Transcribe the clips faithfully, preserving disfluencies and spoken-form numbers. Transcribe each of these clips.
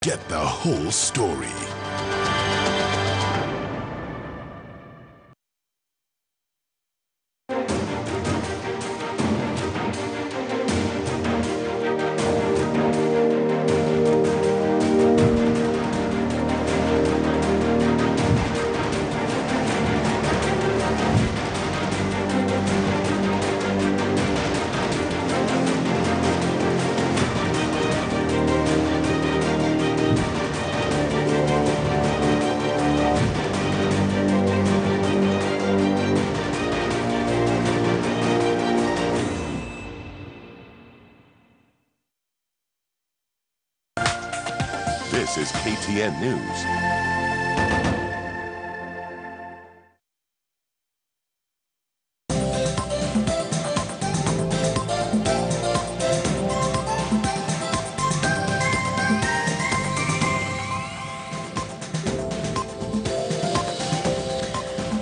Get the whole story. This is K T N News.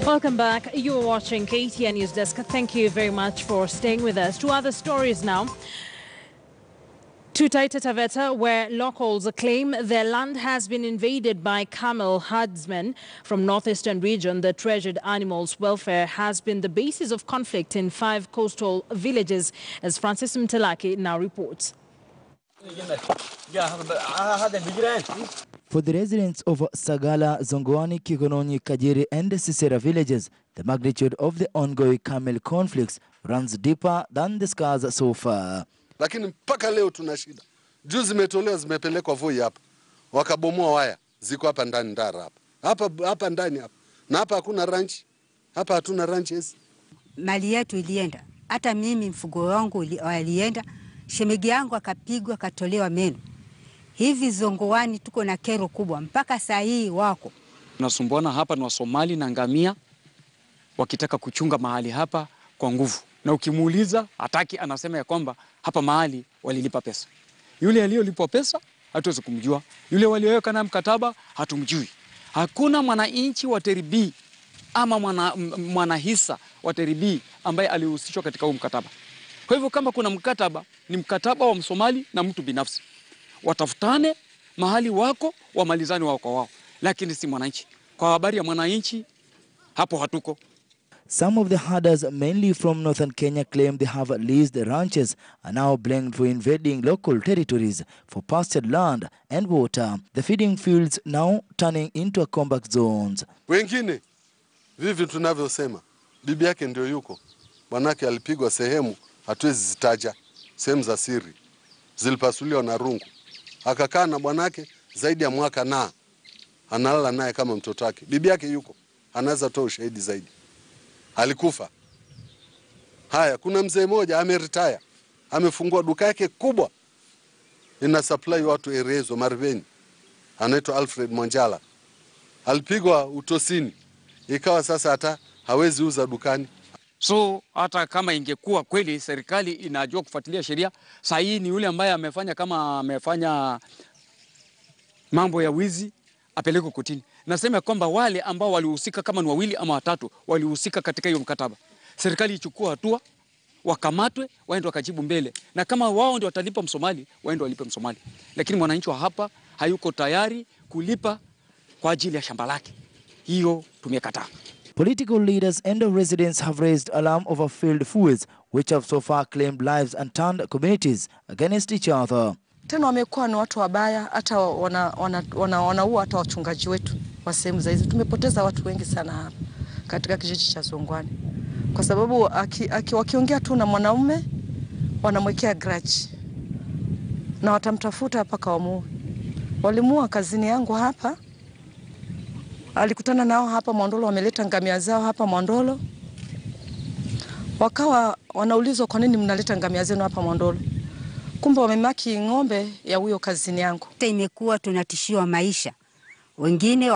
Welcome back. You are watching K T N News Desk. Thank you very much for staying with us. Two other stories now. To Taita Taveta, where locals claim their land has been invaded by camel herdsmen from northeastern region. The treasured animals' welfare has been the basis of conflict in five coastal villages, as Francis Mtelaki now reports. For the residents of Sagala, Zongwani, Kikononi, Kajiri and Sisera villages, the magnitude of the ongoing camel conflicts runs deeper than the scars so far. Lakini mpaka leo tuna shida. Juu zimetolewa zimepelekwa Voi hapa. Wakabomoa waya. Ziko hapa ndani ndara hapa. Hapa hapa ndani hapa. Na hapa hakuna ranch. Hapa hatuna ranches. Mali yetu ilienda. Hata mimi mfugo wangu walienda. Shemegi yangu akapigwa akatolewa meno. Hivi Zongwani tuko na kero kubwa mpaka saa hii wako. Tunasumbuana hapa na Wasomali na ngamia wakitaka kuchunga mahali hapa kwa nguvu. Na ukimuuliza hataki, anasema ya kwamba hapa mahali walilipa pesa. Yule aliyolipwa pesa hatuwezi kumjua. Yule walioweka na mkataba hatumjui. Hakuna mwananchi wa Teribi ama mwana mwanahisa wa Teribi ambaye alihusishwa katika huu mkataba. Kwa hivyo kama kuna mkataba, ni mkataba wa Msomali na mtu binafsi. Watafutane mahali wako, wamalizane wao kwa wao, lakini si mwananchi. Kwa habari ya mwananchi hapo hatuko. Some of the herders, mainly from northern Kenya, claim they have leased the ranches and now blamed for invading local territories for pastured land and water. The feeding fields now turning into a combat zones. Wengine, vivi tunavyosema, bibi yake ndio yuko. Bwanake alipigwa sehemu, hatuwezi zitaja, sehemu za siri. Zilipasuliwa na rungu. Akakaa na bwanake zaidi ya mwaka na analala naye kama mtoto wake. Bibi yake yuko, anaweza toa ushahidi zaidi. Alikufa. Haya, kuna mzee moja ameretire. Amefungua duka yake kubwa. Ina supply watu erezo marveni. Anaitwa Alfred Mwanjala. Alipigwa utosini. Ikawa sasa hata hawezi uza dukani. So hata kama ingekuwa kweli serikali inajua kufuatilia sheria, saa hii ni yule ambaye amefanya kama amefanya mambo ya wizi apeleko kotini. Nasema kwamba wale ambao walihusika kama ni wawili ama watatu walihusika katika hiyo mkataba. Serikali ichukua hatua, wakamatwe, waende wakajibu mbele. Na kama wao ndio watalipa Msomali, waende walipe Msomali. Lakini mwananchi wa hapa hayuko tayari kulipa kwa ajili ya shamba lake. Hiyo tumekataa. Political leaders and residents have raised alarm over failed foods which have so far claimed lives and turned communities against each other. Tena wamekuwa ni watu wabaya, hata wana wanaua hata wachungaji wetu wa sehemu za hizi. Tumepoteza watu wengi sana hapa katika kijiji cha Zongwani kwa sababu aki, aki, wakiongea tu na mwanaume wanamwekea grudge na watamtafuta mpaka wamuue. Walimuua kazini yangu hapa, alikutana nao hapa Mondolo, wameleta ngamia zao hapa Mondolo, wakawa wanaulizwa kwa nini mnaleta ngamia zenu hapa Mondolo. Kumbe wamemaki ng'ombe ya huyo kazini yangu. Imekuwa tunatishiwa maisha. Wengine